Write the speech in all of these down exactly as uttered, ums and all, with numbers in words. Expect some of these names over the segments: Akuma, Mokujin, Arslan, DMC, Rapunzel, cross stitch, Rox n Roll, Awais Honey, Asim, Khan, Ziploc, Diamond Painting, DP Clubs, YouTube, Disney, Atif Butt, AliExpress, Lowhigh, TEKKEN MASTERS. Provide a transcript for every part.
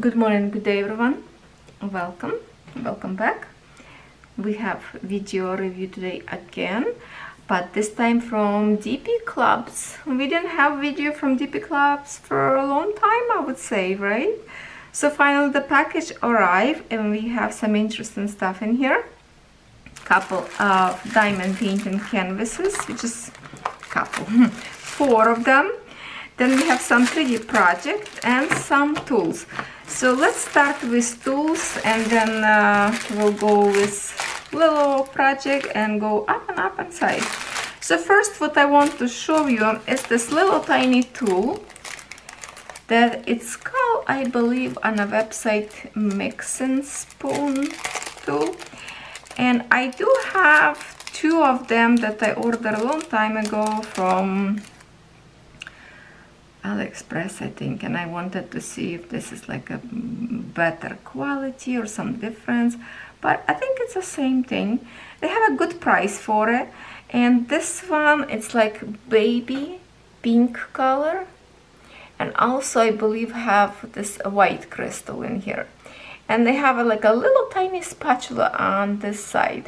Good morning, good day everyone. Welcome, welcome back. We have video review today again, but this time from D P Clubs. We didn't have video from D P Clubs for a long time, I would say, right? So finally the package arrived and we have some interesting stuff in here. Couple of diamond painting canvases, which is couple, four of them. Then we have some three D project and some tools. So let's start with tools and then uh, we'll go with little project and go up and up and side. So first what I want to show you is this little tiny tool that it's called, I believe, on a website, mixing spoon tool. And I do have two of them that I ordered a long time ago from AliExpress, I think, and I wanted to see if this is like a better quality or some difference, but I think it's the same thing. They have a good price for it, and this one, it's like baby pink color, and also I believe have this white crystal in here, and they have a, like a little tiny spatula on this side.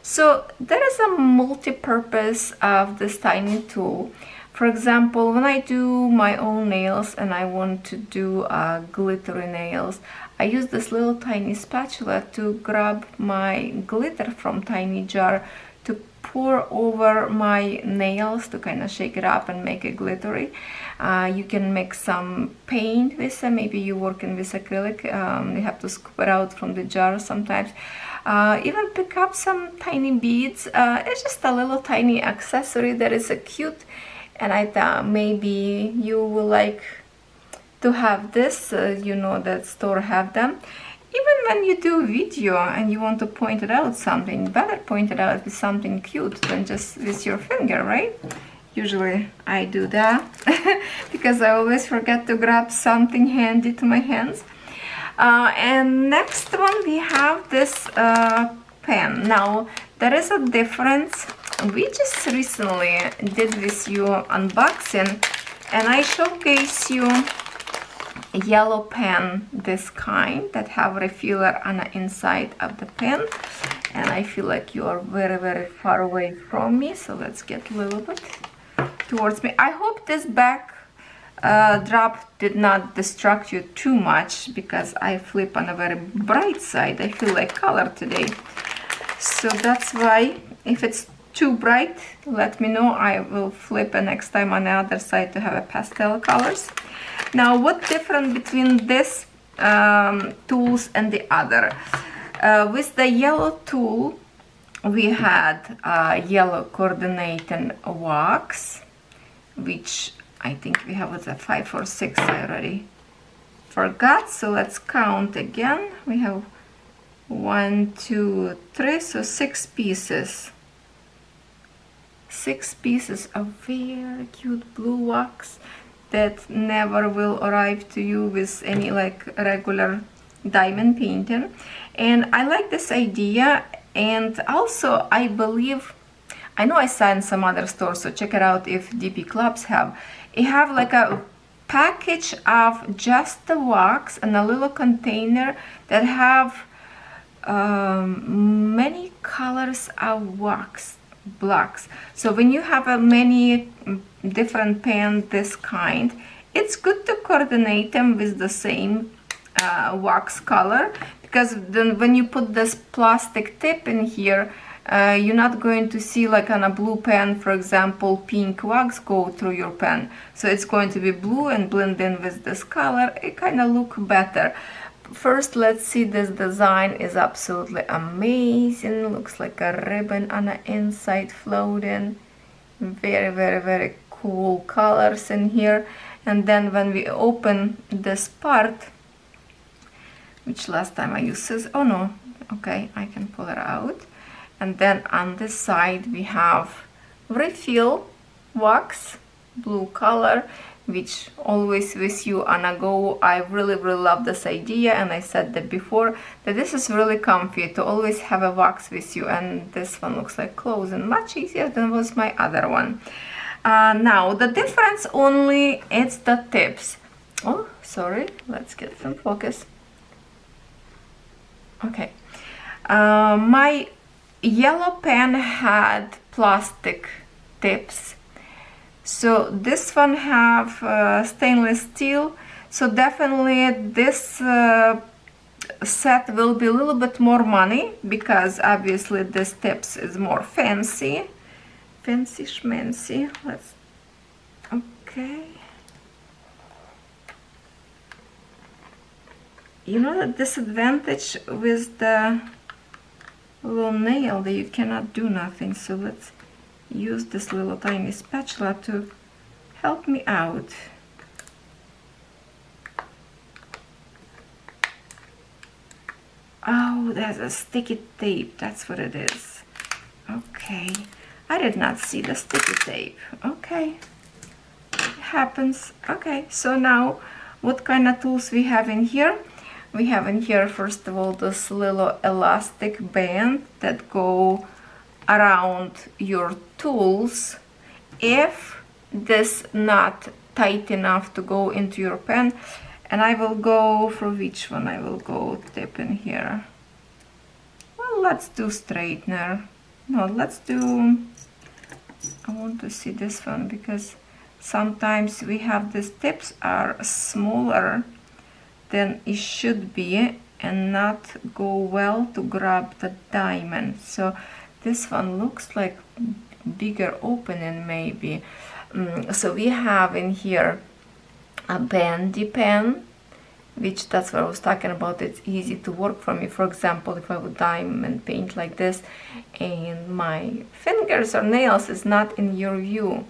So there is a multi-purpose of this tiny tool. For example, when I do my own nails and I want to do uh, glittery nails, I use this little tiny spatula to grab my glitter from tiny jar to pour over my nails to kind of shake it up and make it glittery. Uh, you can make some paint with it. Maybe you're working with acrylic, um, you have to scoop it out from the jar sometimes. Uh, even pick up some tiny beads. Uh, it's just a little tiny accessory that is a cute. And I thought maybe you would like to have this, uh, you know that store have them. Even when you do video and you want to point it out something, better point it out with something cute than just with your finger, right? Usually I do that because I always forget to grab something handy to my hands. Uh, and next one we have this uh, pen. Now there is a difference. We just recently did with you unboxing and I showcase you a yellow pen, this kind that have refiller on the inside of the pen, and I feel like you are very very far away from me, so let's get a little bit towards me. I hope this back uh, drop did not distract you too much because I flip on a very bright side. I feel like color today, so that's why if it's too bright, let me know. I will flip it next time on the other side to have a pastel colors. Now, what different between this um, tools and the other? Uh, with the yellow tool, we had uh, yellow coordinating wax, which I think we have a five or six. I already forgot. So let's count again. We have one, two, three, so six pieces. Six pieces of very cute blue wax that never will arrive to you with any like regular diamond painting. And I like this idea, and also I believe, I know I saw in some other stores, so check it out if D P Clubs have. It have like a package of just the wax and a little container that have um, many colors of wax. Blocks. So when you have a many different pen this kind, it's good to coordinate them with the same uh, wax color, because then when you put this plastic tip in here, uh, you're not going to see like on a blue pen, for example, pink wax go through your pen. So it's going to be blue and blend in with this color. It kind of look better. First, let's see, this design is absolutely amazing. Looks like a ribbon on the inside floating. Very, very, very cool colors in here. And then when we open this part, which last time I used this, oh no, okay, I can pull it out. And then on this side we have refill wax, blue color, which always with you on a go. I really really love this idea, and I said that before that this is really comfy to always have a wax with you, and this one looks like closing much easier than was my other one. Uh, now the difference only is the tips. Oh, sorry, let's get some focus. Okay, uh, my yellow pen had plastic tips, so this one have uh, stainless steel, so definitely this uh, set will be a little bit more money, because obviously this tips is more fancy fancy schmancy. Let's okay, you know, the disadvantage with the little nail that you cannot do nothing, so let's use this little tiny spatula to help me out. Oh, there's a sticky tape, that's what it is. Okay, I did not see the sticky tape. Okay, it happens. Okay, so now what kind of tools we have in here? We have in here, first of all, this little elastic band that go around your tools if this not tight enough to go into your pen. And I will go for which one? I will go tip in here. Well, let's do straightener. No, let's do, I want to see this one, because sometimes we have these tips are smaller than it should be and not go well to grab the diamond. So this one looks like bigger opening maybe. Mm, so we have in here a bendy pen, which that's what I was talking about, it's easy to work for me. For example, if I would diamond paint like this and my fingers or nails is not in your view,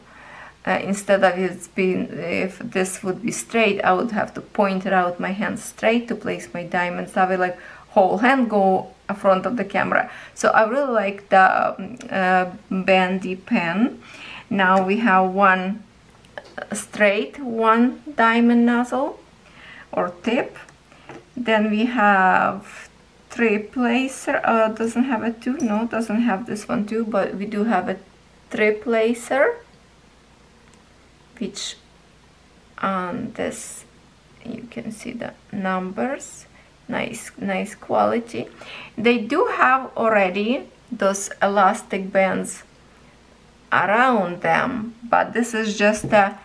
Uh, instead of it's been, if this would be straight, I would have to point it out my hand straight to place my diamonds. I will like whole hand go in front of the camera. So I really like the uh, bendy pen. Now we have one straight, one diamond nozzle or tip. Then we have three placer. Uh, doesn't have a two. No, doesn't have this one too. But we do have a three placer, which on this you can see the numbers, nice nice quality. They do have already those elastic bands around them, but this is just a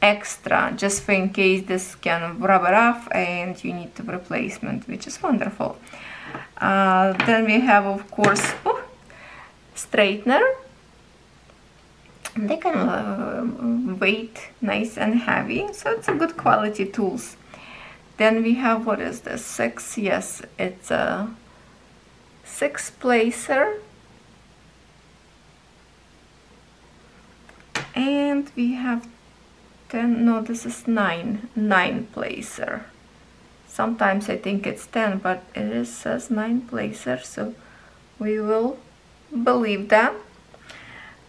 extra, just for in case this can rubber off and you need to replacement, which is wonderful. Uh, then we have, of course, oh, straightener. They can uh, weight nice and heavy, so it's a good quality tools. Then we have, what is this, six? Yes, it's a six placer. And we have ten, no, this is nine, nine placer. Sometimes I think it's ten, but it is, says nine placer, so we will believe that.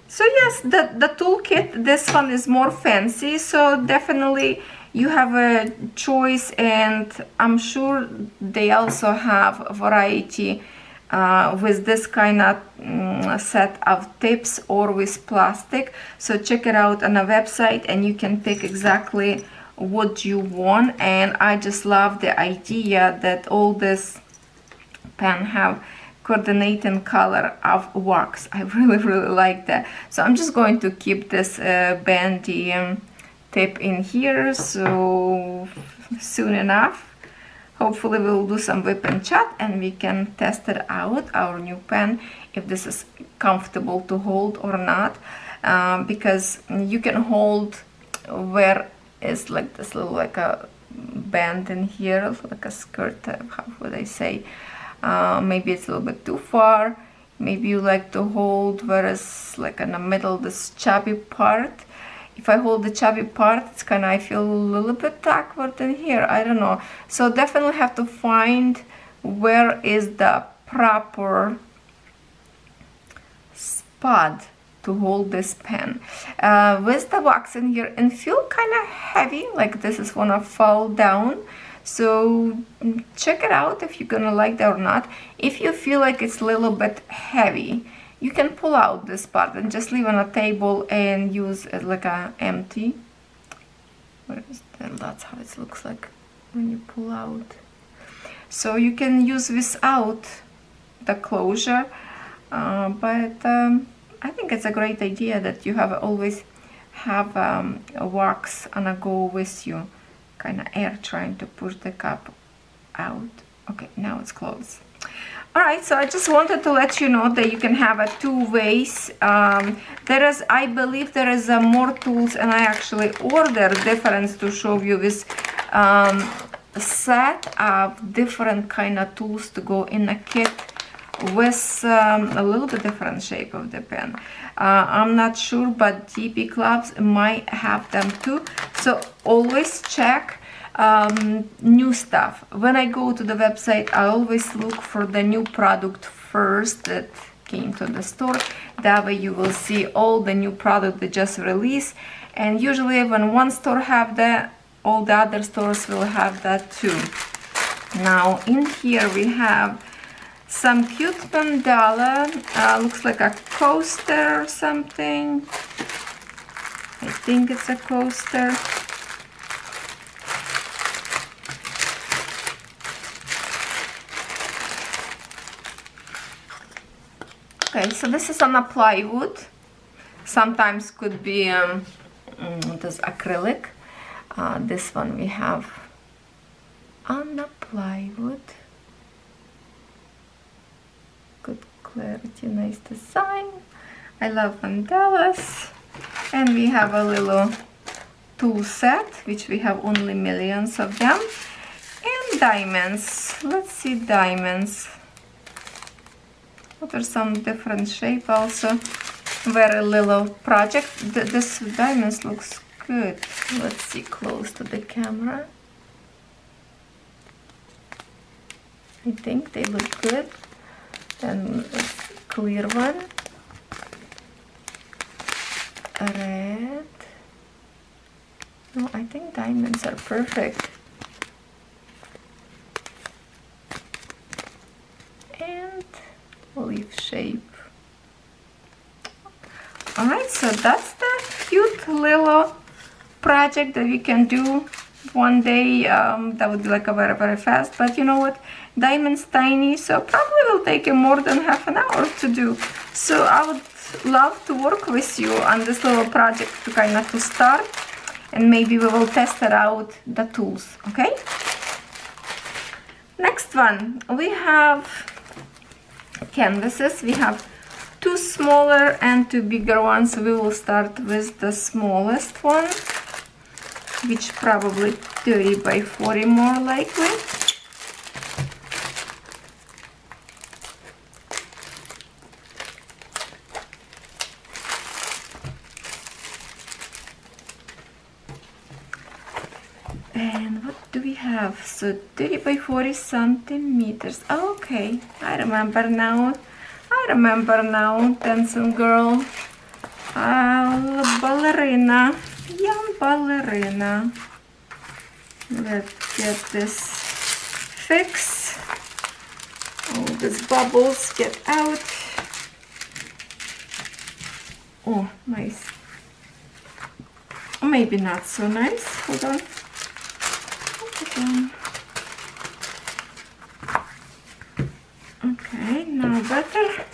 So yes, the, the toolkit, this one is more fancy, so definitely you have a choice, and I'm sure they also have a variety uh, with this kind of um, set of tips or with plastic. So check it out on a website and you can pick exactly what you want. And I just love the idea that all this pen have coordinating color of wax. I really really like that. So I'm just going to keep this uh, bendy um, tip in here, so soon enough hopefully we'll do some whip and chat and we can test it out, our new pen, if this is comfortable to hold or not, um, because you can hold where is like this little like a band in here, like a skirt, how would I say, Uh, maybe it's a little bit too far, maybe you like to hold whereas like in the middle this chubby part. If I hold the chubby part, it's kind of, I feel a little bit awkward in here, I don't know. So definitely have to find where is the proper spot to hold this pen. Uh, with the wax in here and feel kind of heavy, like this is gonna fall down. So check it out if you're gonna like that or not. If you feel like it's a little bit heavy, you can pull out this part and just leave on a table and use it like a empty Where is that? That's how it looks like when you pull out. So you can use without the closure, uh, but um, I think it's a great idea that you have always have um, a wax on a go with you, kind of air trying to push the cup out. Okay, now it's closed. Alright, so I just wanted to let you know that you can have a two ways. Um, there is, I believe there is a more tools, and I actually ordered difference to show you this um, set of different kind of tools to go in a kit with um, a little bit different shape of the pen. Uh, I'm not sure, but D P Clubs might have them too. So always check. Um, new stuff. When I go to the website, I always look for the new product first that came to the store. That way you will see all the new product they just released, and usually when one store have that, all the other stores will have that too. Now in here we have some cute mandala, uh, looks like a coaster or something. I think it's a coaster. Okay, so this is on a plywood, sometimes could be um, this acrylic, uh, this one we have on a plywood, good clarity, nice design, I love mandalas, and we have a little tool set, which we have only millions of them, and diamonds, let's see diamonds. There's some different shape also, very little project. Th this diamonds looks good. Let's see close to the camera. I think they look good. Then clear one, red. No, I think diamonds are perfect. Leaf shape. All right, so that's the cute little project that we can do one day. Um, that would be like a very very fast, but you know what, diamond's tiny, so probably will take you more than half an hour to do. So I would love to work with you on this little project to kind of to start, and maybe we will test it out the tools. Okay, next one we have canvases. We have two smaller and two bigger ones. We will start with the smallest one, which probably thirty by forty more likely. And what do we have? So thirty by forty centimeters. Oh, okay, I remember now. I remember now. Dancing girl, uh, ballerina, young ballerina. Let's get this fixed. All these bubbles get out. Oh, nice. Maybe not so nice. Hold on. Okay, now better.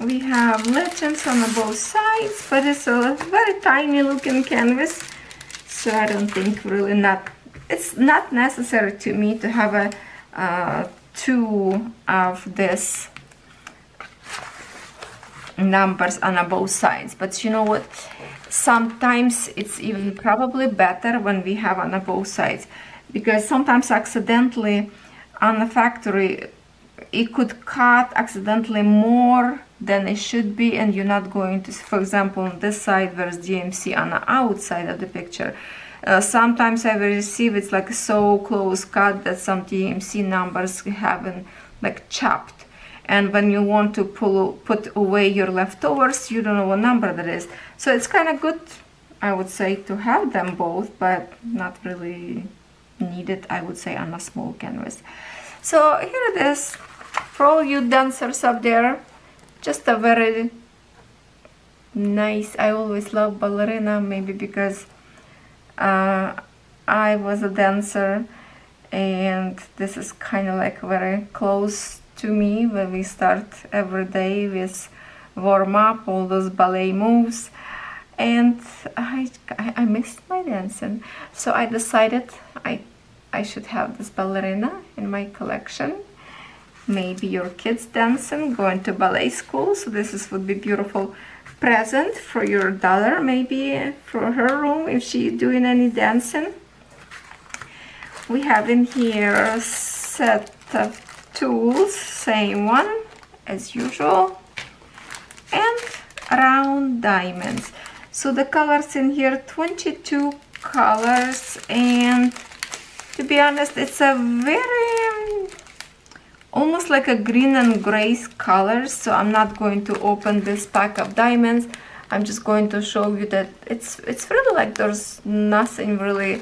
We have legends on both sides, but it's a very tiny looking canvas, so I don't think really not it's not necessary to me to have a uh, two of this numbers on both sides. But you know what, sometimes it's even probably better when we have on both sides, because sometimes accidentally on the factory it could cut accidentally more than it should be, and you're not going to, for example, on this side there's D M C on the outside of the picture. Uh, sometimes I will receive it's like so close cut that some D M C numbers haven't like chopped, and when you want to pull put away your leftovers, you don't know what number that is. So it's kind of good, I would say, to have them both, but not really needed, I would say, on a small canvas. So here it is, for all you dancers up there, just a very nice. I always love ballerina, maybe because uh, I was a dancer, and this is kind of like very close to me, when we start every day with warm up, all those ballet moves, and I, I, I missed my dancing. So I decided I, I should have this ballerina in my collection. Maybe your kids dancing, going to ballet school, so this is, would be beautiful present for your daughter, maybe for her room if she's doing any dancing. We have in here a set of tools, same one as usual, and round diamonds. So the colors in here, twenty-two colors, and to be honest, it's a very almost like a green and grays colors. So I'm not going to open this pack of diamonds. I'm just going to show you that it's it's really like there's nothing really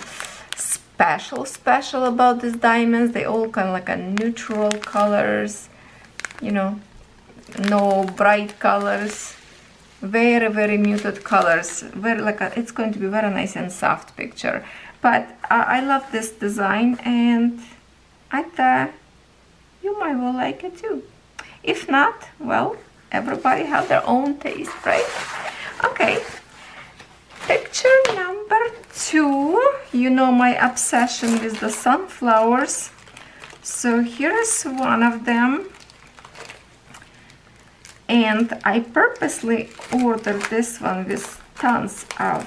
special special about these diamonds. They all kind of like a neutral colors, you know, no bright colors, very very muted colors, very like a, it's going to be very nice and soft picture. But I, I love this design, and I thought you might well like it too. If not, well, everybody has their own taste, right? Okay, picture number two. You know my obsession with the sunflowers, so here's one of them, and I purposely ordered this one with tons of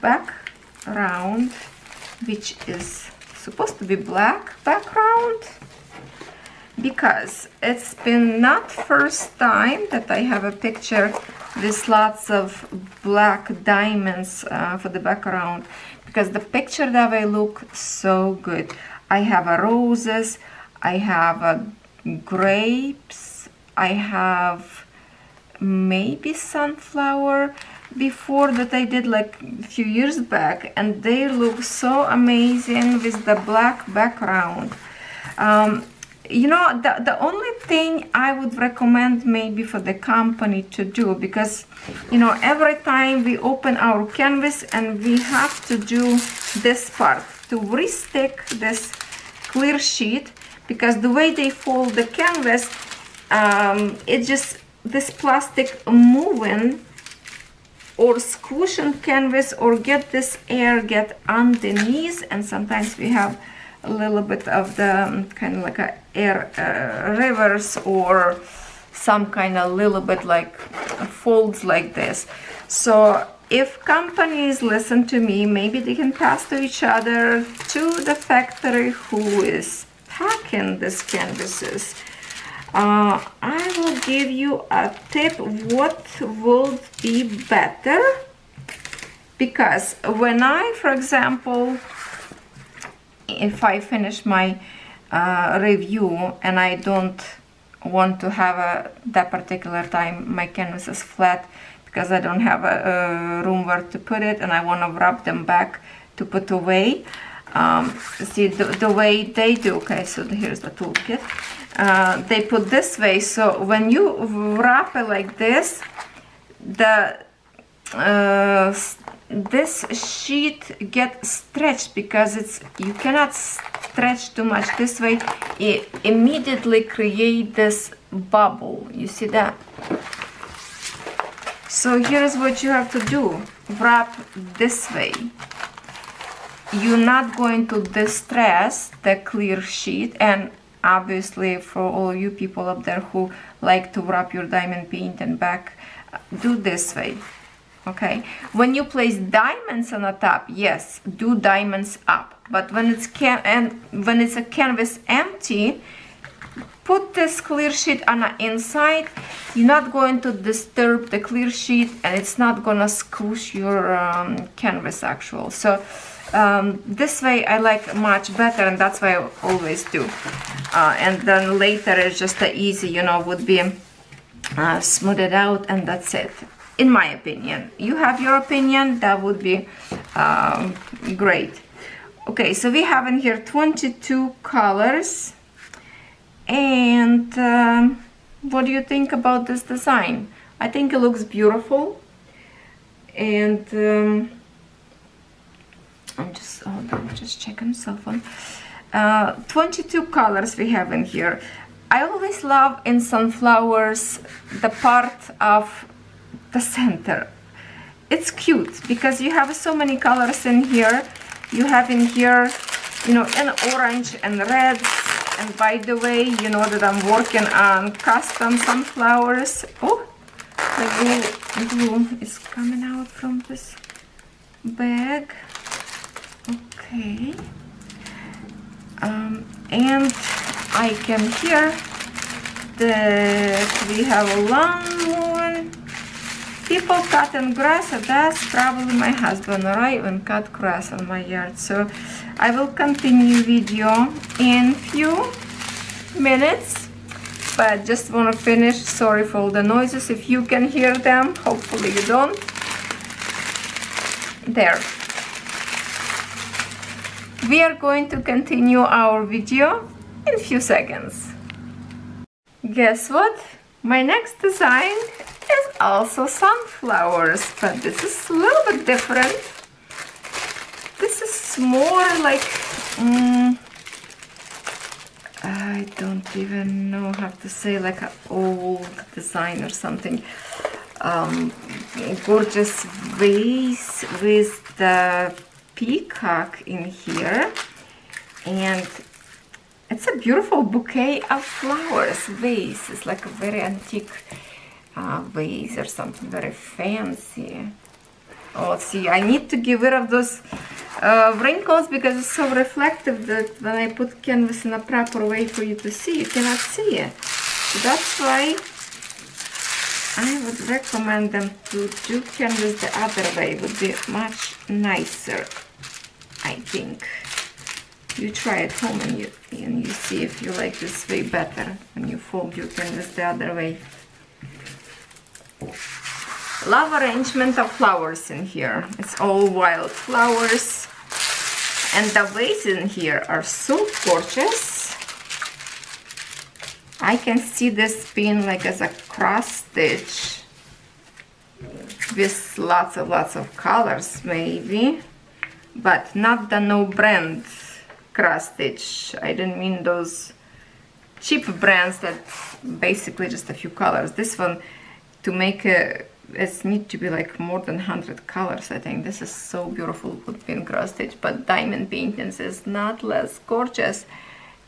background, which is supposed to be black background, because it's been not first time that I have a picture with lots of black diamonds uh, for the background, because the picture that way look so good. I have a roses, I have a grapes, I have maybe sunflower before that I did like a few years back, and they look so amazing with the black background. Um, you know, the, the only thing I would recommend maybe for the company to do, because you know every time we open our canvas and we have to do this part to restick this clear sheet, because the way they fold the canvas, um, it just this plastic moving or squishing canvas or get this air get underneath, and sometimes we have a little bit of the um, kind of like a air uh, rivers or some kind of little bit like folds like this. So if companies listen to me, maybe they can pass to each other to the factory who is packing these canvases. Uh, I will give you a tip what would be better, because when I, for example, if I finish my uh, review and I don't want to have a, that particular time my canvas is flat because I don't have a, a room where to put it, and I want to wrap them back to put away. Um, see the, the way they do. Okay, so here's the toolkit. Uh, they put this way, so when you wrap it like this, the uh, this sheet gets stretched, because it's you cannot stretch too much this way. It immediately creates this bubble. You see that? So here's what you have to do: wrap this way. You're not going to distress the clear sheet, and obviously for all you people up there who like to wrap your diamond paint and back, do this way. Okay, when you place diamonds on the top, yes, do diamonds up, but when it's can and when it's a canvas empty, put this clear sheet on the inside. You're not going to disturb the clear sheet, and it's not gonna squish your um, canvas actual. So um, this way I like much better, and that's why I always do. Uh, and then later it's just the easy, you know, would be uh, smoothed out, and that's it. In my opinion, you have your opinion, that would be um, great. Okay, so we have in here twenty-two colors. And um, what do you think about this design? I think it looks beautiful. and um, I'm just hold on, just check on cell phone. Uh, twenty-two colors we have in here. I always love in sunflowers the part of the center. It's cute because you have so many colors in here. You have in here, you know, an orange and red. And by the way, you know that I'm working on custom sunflowers. Oh, the glue, glue is coming out from this bag. Okay. Um, and I came here that we have a lawn, people cutting grass. That's probably my husband, or I even cut grass on my yard. So I will continue video in few minutes, but just want to finish. Sorry for all the noises if you can hear them. Hopefully you don't. There. We are going to continue our video in a few seconds. Guess what? My next design is also sunflowers, but this is a little bit different. This is more like... Um, I don't even know how to say, like an old design or something. Um, gorgeous vase with the peacock in here, and it's a beautiful bouquet of flowers vase. It's like a very antique uh, vase or something very fancy. Oh, see, I need to get rid of those uh, wrinkles because it's so reflective that when I put canvas in a proper way for you to see, you cannot see it. So that's why I would recommend them to do canvas the other way. It would be much nicer, I think. You try at home and you, and you see if you like this way better. When you fold your canvas the other way. Love arrangement of flowers in here. It's all wild flowers. And the vases in here are so gorgeous. I can see this being like as a cross stitch with lots and lots of colors maybe, but not the no brand cross stitch. I didn't mean those cheap brands that basically just a few colors. This one, to make a, it need to be like more than one hundred colors, I think. This is so beautiful with pin cross stitch, but diamond paintings is not less gorgeous.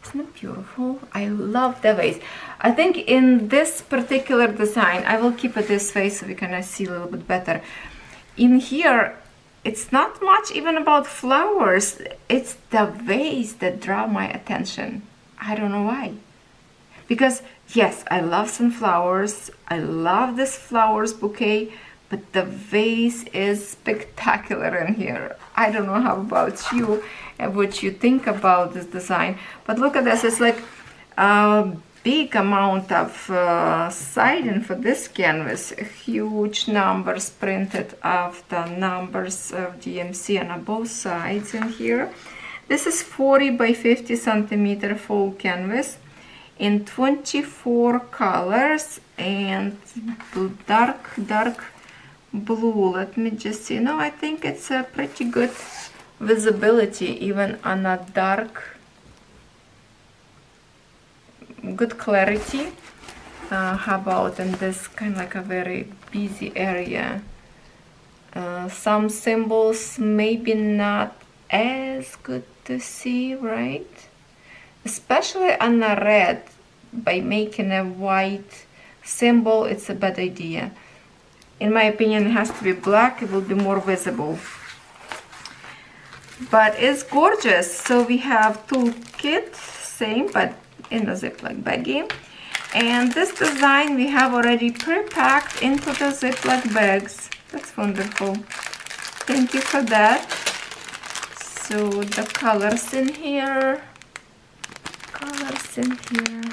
Isn't it beautiful? I love the vase. I think in this particular design, I will keep it this way so we can see a little bit better. In here, it's not much even about flowers. It's the vase that draw my attention. I don't know why. Because yes, I love sunflowers. I love this flowers bouquet, but the vase is spectacular in here. I don't know how about you and what you think about this design, but look at this. It's like a big amount of uh, siding for this canvas. Huge numbers printed of the numbers of D M C on both sides in here. This is forty by fifty centimeter full canvas in twenty-four colors and dark, dark blue. Let me just see. No, I think it's a pretty good visibility even on a dark, good clarity. Uh, how about in this kind of like a very busy area? Uh, some symbols maybe not as good to see, right? Especially on a red, by making a white symbol, it's a bad idea. In my opinion, it has to be black, it will be more visible. But it's gorgeous. So we have toolkit, same, but in a Ziploc baggie. And this design we have already pre-packed into the Ziploc bags. That's wonderful. Thank you for that. So the colors in here. Colors in here.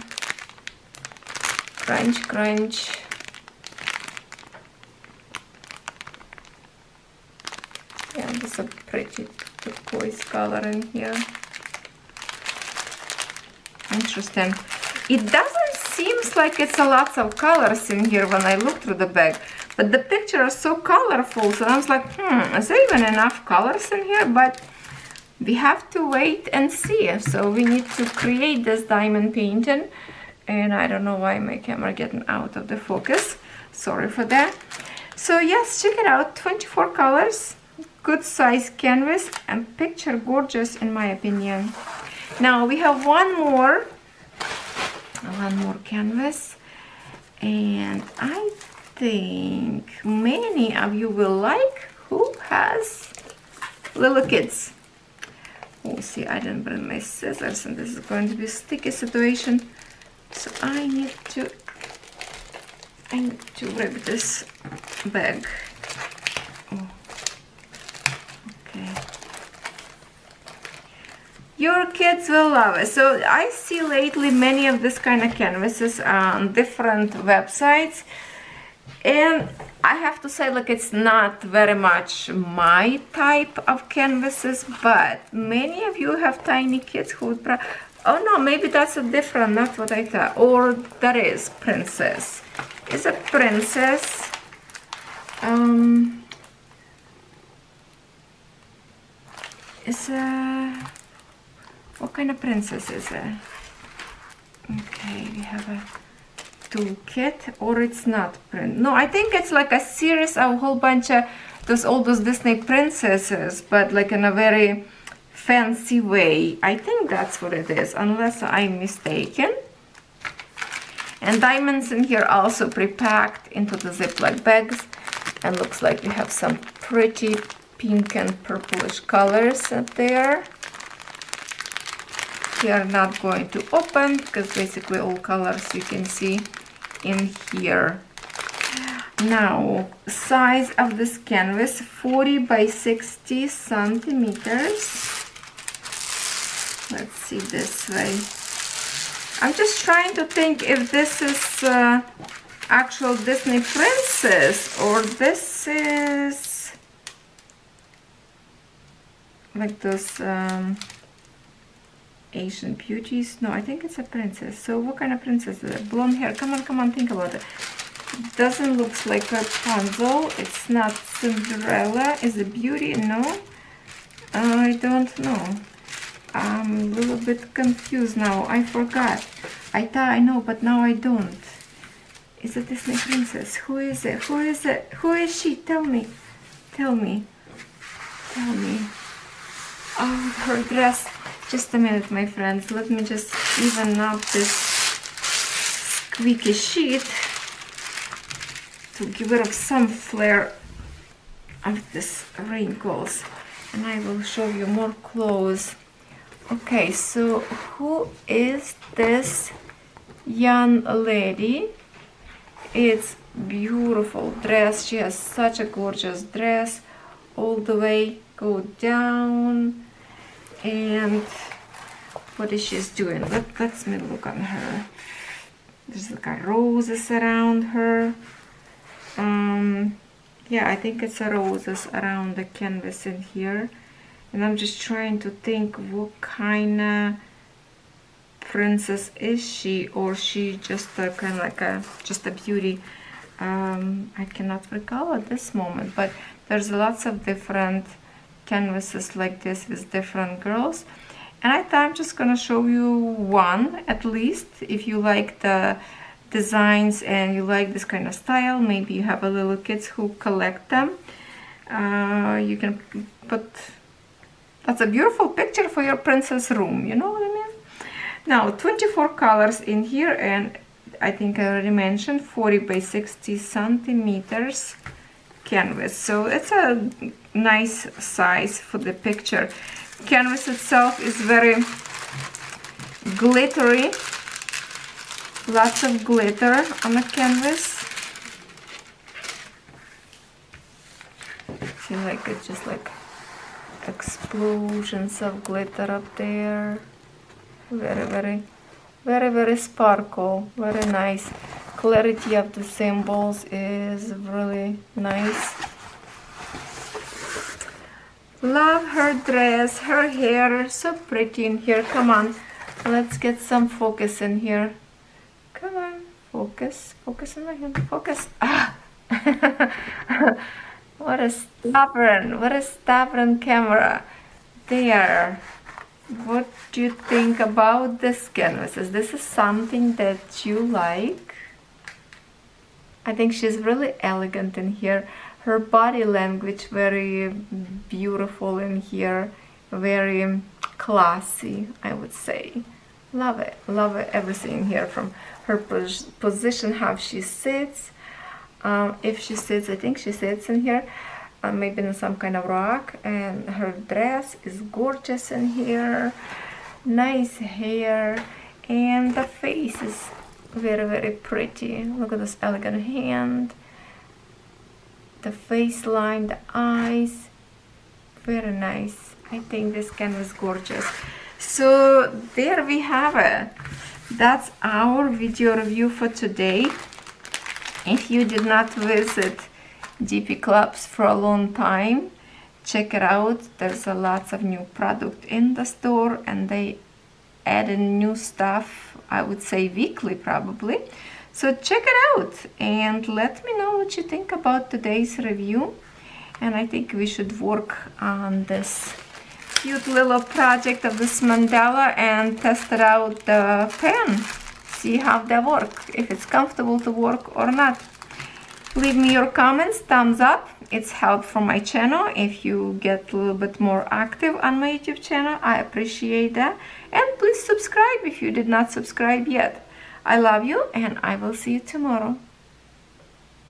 Crunch, crunch. Yeah, there's a pretty turquoise color in here. Interesting. It doesn't seem like it's a lot of colors in here when I look through the bag. But the picture is so colorful, so I was like, hmm, is there even enough colors in here? But we have to wait and see. So we need to create this diamond painting. And I don't know why my camera getting out of the focus. Sorry for that. So yes, check it out, twenty-four colors, good size canvas, and picture gorgeous in my opinion. Now we have one more, one more canvas, and I think many of you will like who has little kids. Oh, see, I didn't bring my scissors, and this is going to be a sticky situation. So I need to, I need to rip this bag. Oh. Okay. Your kids will love it. So I see lately many of this kind of canvases on different websites, and I have to say, like, it's not very much my type of canvases, but many of you have tiny kids who would probably... Oh no, maybe that's a different, not what I thought. Or that is princess. Is a princess. Um, is a... What kind of princess is it? Okay, we have a toolkit, or it's not print. No, I think it's like a series of a whole bunch of those, all those Disney princesses, but like in a very fancy way. I think that's what it is, unless I'm mistaken. And diamonds in here also pre-packed into the Ziploc bags, and looks like we have some pretty pink and purplish colors up there. We are not going to open, because basically all colors you can see in here. Now, size of this canvas, forty by sixty centimeters. Let's see this way. I'm just trying to think if this is uh, actual Disney princess, or this is like those um, Asian beauties. No, I think it's a princess. So what kind of princess is it? Blonde hair. Come on, come on, think about it. It doesn't look like Rapunzel. It's not Cinderella. Is it beauty? No, I don't know. I'm a little bit confused now. I forgot. I thought I know, but now I don't. Is it Disney princess? Who is it? Who is it? Who is she? Tell me. Tell me. Tell me. Oh, her dress. Just a minute, my friends. Let me just even up this squeaky sheet to give it of some flair of this wrinkles. And I will show you more clothes. Okay, so who is this young lady? It's beautiful dress. She has such a gorgeous dress. All the way go down. And what is she doing? Let, let's me look on her. There's like a roses around her. Um, yeah, I think it's a roses around the canvas in here. And I'm just trying to think what kind of princess is she, or she just a, kind of like a just a beauty. Um, I cannot recall at this moment, but there's lots of different canvases like this with different girls, and I thought I'm just gonna show you one at least. If you like the designs and you like this kind of style, maybe you have a little kids who collect them, uh, you can put, that's a beautiful picture for your princess room, you know what I mean? Now, twenty-four colors in here, and I think I already mentioned forty by sixty centimeters canvas, so it's a nice size for the picture. Canvas itself is very glittery, lots of glitter on the canvas. See, like it's just like explosions of glitter up there. Very, very, very, very sparkle. Very nice. Clarity of the symbols is really nice. Love her dress, her hair, so pretty in here. Come on, let's get some focus in here. Come on, focus, focus on my hand, focus. Ah. What a stubborn, what a stubborn camera. There. What do you think about these canvases? This is something that you like. I think she's really elegant in here. Her body language very beautiful in here. Very classy, I would say. Love it, love it, everything here from her pos position, how she sits. Um, if she sits, I think she sits in here, uh, maybe in some kind of rock. And her dress is gorgeous in here. Nice hair. And the face is very, very pretty. Look at this elegant hand. The face line, the eyes. Very nice. I think this canvas is gorgeous. So there we have it. That's our video review for today. If you did not visit D P Clubs for a long time, check it out. There's a lots of new product in the store and they add in new stuff, I would say weekly probably. So check it out and let me know what you think about today's review. And I think we should work on this cute little project of this mandala and test it out the pen. See how they work, if it's comfortable to work or not. Leave me your comments, thumbs up. It's help for my channel. If you get a little bit more active on my YouTube channel, I appreciate that. And please subscribe if you did not subscribe yet. I love you and I will see you tomorrow.